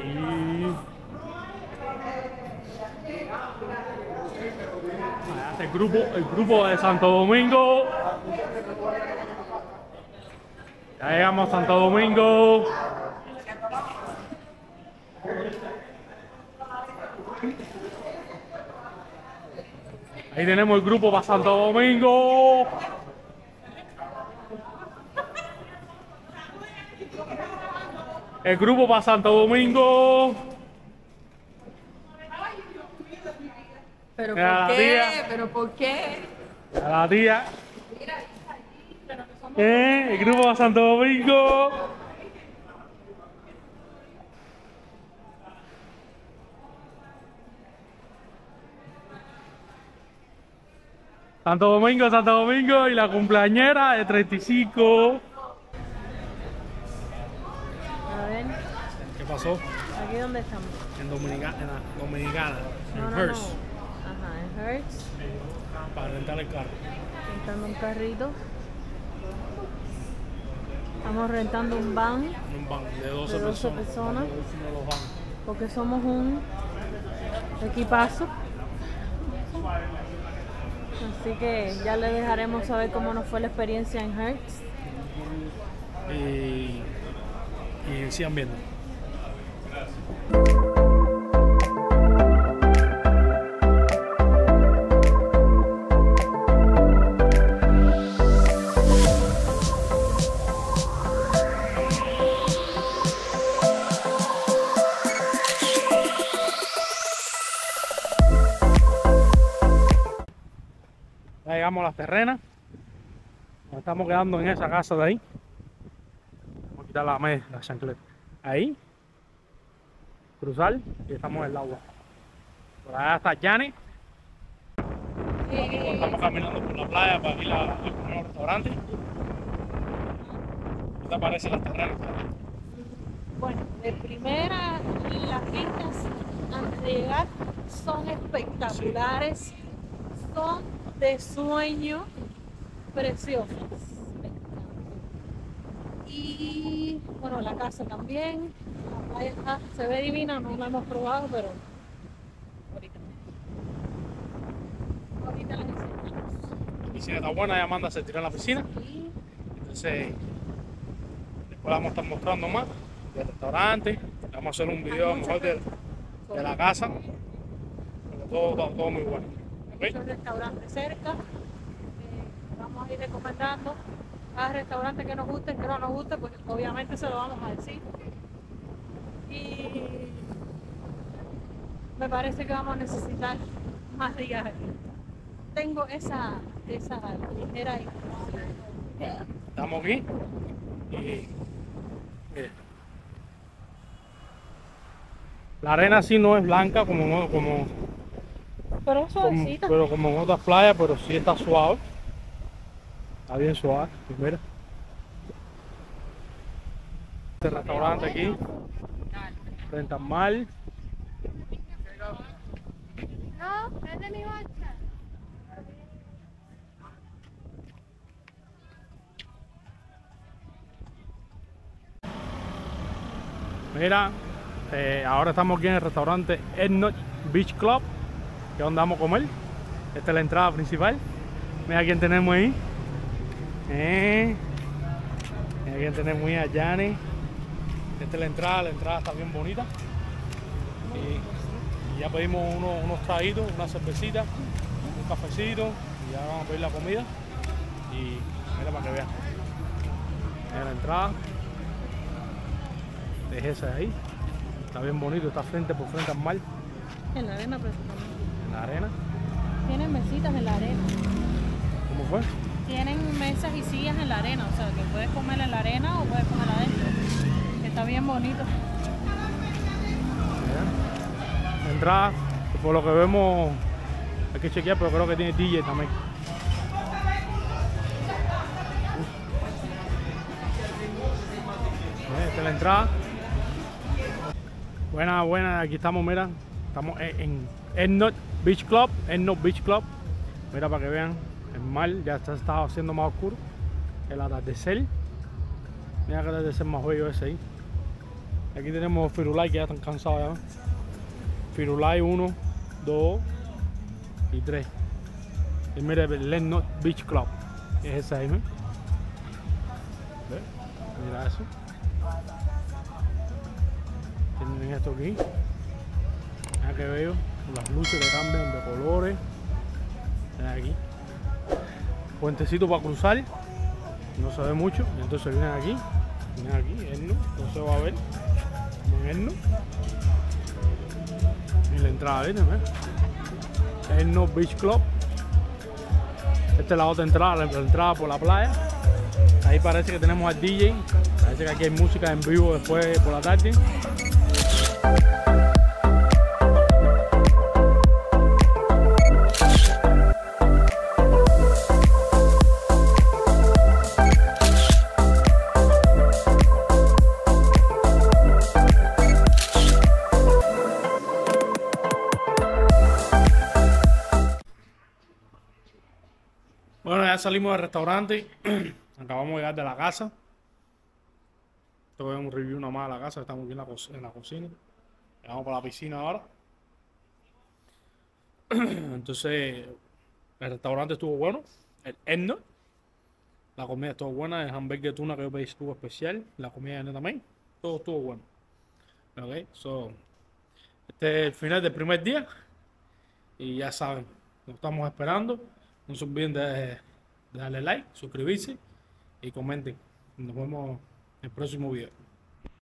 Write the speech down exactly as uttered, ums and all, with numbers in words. Y... El grupo, el grupo de Santo Domingo. Ya llegamos a Santo Domingo. Ahí tenemos el grupo para Santo Domingo. El grupo para Santo Domingo. ¿Pero por la qué? Tía. ¿Pero por qué? A la tía. ¿Eh? El grupo para Santo Domingo. Santo Domingo, Santo Domingo y la cumpleañera de treinta y cinco. A ver. ¿Qué pasó? ¿Aquí dónde estamos? En Dominicana, en Dominicana, no, en no, Hertz. No. Ajá, en Hertz. Para rentar el carro. Rentando un carrito. Estamos rentando un van. Un van de doce, de doce personas. personas. Porque somos un equipazo. Así que ya les dejaremos saber cómo nos fue la experiencia en Hertz. Y, y sigan viendo. Gracias. Llegamos a Las Terrenas, nos estamos quedando en esa casa de ahí. Vamos a quitar la media, la chancleta. Ahí, cruzar y estamos en el agua. Por allá está Yanni. Estamos caminando por la playa para ir al primer restaurante. ¿Qué te parece Las Terrenas? Bueno, de primera, las vistas antes de llegar son espectaculares. Sí. Son de sueño, preciosas. Y bueno, la casa también, la playa está, se ve divina, no la hemos probado, pero ahorita ahorita la enseñamos. La piscina está buena, ya Amanda se tiró en la piscina. Sí. Entonces después vamos a estar mostrando más del restaurante, vamos a hacer un video mejor de, de la casa, pero todo, todo, todo muy bueno. Muchos restaurantes cerca, eh, vamos a ir recomendando cada restaurante que nos guste, que no nos guste, pues obviamente se lo vamos a decir. Y me parece que vamos a necesitar más días aquí. Tengo esa, esa ligera ahí. Estamos aquí y mira. La arena sí no es blanca como no, como pero suavecita. Como, pero como en otras playas, pero sí está suave. Está bien suave, pues mira. Este restaurante aquí. Frente al mar. No, es de mi bolsa. Mira, eh, ahora estamos aquí en el restaurante Ednoch Beach Club. ¿Qué onda vamos a comer? Esta es la entrada principal. Mira quién tenemos ahí. Eh. Mira quién tenemos ahí, a Yanni. Esta es la entrada, la entrada está bien bonita. Y, y ya pedimos unos, unos traguitos, una cervecita, un cafecito. Y ya vamos a pedir la comida. Y mira para que vean. Mira la entrada. Es esa de ahí. Está bien bonito, está frente por frente al mar. En la arena principalmente. La arena. Tienen mesitas en la arena. ¿Cómo fue? Tienen mesas y sillas en la arena, o sea que puedes comer en la arena o puedes comer adentro. Está bien bonito. Bien. Entrada, por lo que vemos, hay que chequear, pero creo que tiene D J también. Bien, esta es la entrada. Buena, buena, aquí estamos, mira. Estamos en Ednoch Beach Club, Ednoch Beach Club. Mira para que vean, el mar ya está, está haciendo más oscuro. El atardecer. Mira que atardecer más bello ese ahí. Aquí tenemos Firulay, que ya están cansados ya. Firulay uno, dos y tres. Y mira el Ednoch Beach Club. Es ese ahí, ¿eh? Mira eso. Tienen esto aquí. Mira que bello. Las luces que cambian de colores. Mira aquí. Puentecito para cruzar. No se ve mucho. Entonces vienen aquí. Vienen aquí, Ednoch. No se va a ver. Ednoch. Y la entrada viene, ¿eh? Ednoch Beach Club. Esta es la otra entrada, la entrada por la playa. Ahí parece que tenemos al D J. Parece que aquí hay música en vivo después por la tarde. Bueno, ya salimos del restaurante. Acabamos de llegar de la casa. Esto es un review nada más de la casa. Estamos aquí en la, en la cocina. Vamos para la piscina ahora. Entonces, el restaurante estuvo bueno. El Ednoch. La comida estuvo buena. El hamburger de tuna que yo pedí estuvo especial. La comida de Ednoch también. Todo estuvo bueno. Ok, so, este es el final del primer día. Y ya saben, nos estamos esperando. No se olviden de darle like, suscribirse y comenten. Nos vemos en el próximo video.